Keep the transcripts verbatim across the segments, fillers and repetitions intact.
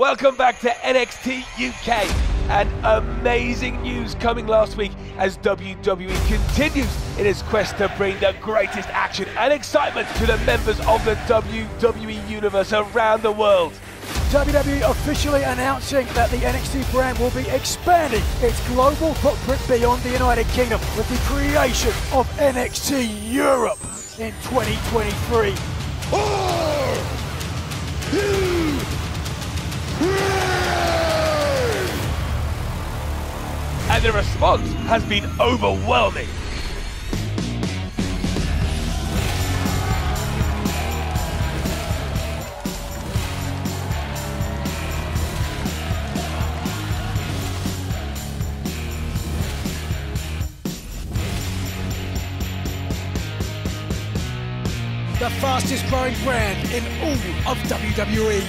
Welcome back to N X T U K, and amazing news coming last week as W W E continues in its quest to bring the greatest action and excitement to the members of the W W E universe around the world. W W E officially announcing that the N X T brand will be expanding its global footprint beyond the United Kingdom with the creation of N X T Europe in twenty twenty-three. And the response has been overwhelming. The fastest growing brand in all of W W E.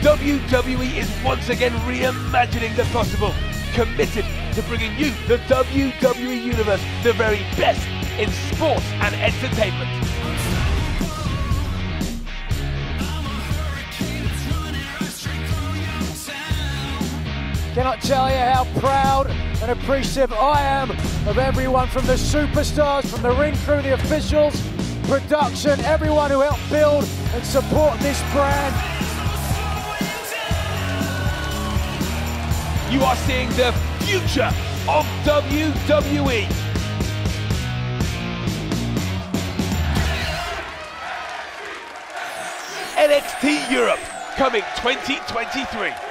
W W E is once again reimagining the possible, committed to bringing you, the W W E universe, the very best in sports and entertainment. Cannot tell you how proud and appreciative I am of everyone, from the superstars, from the ring crew, the officials, production, everyone who helped build and support this brand. You are seeing the future of W W E. N X T Europe coming twenty twenty-three.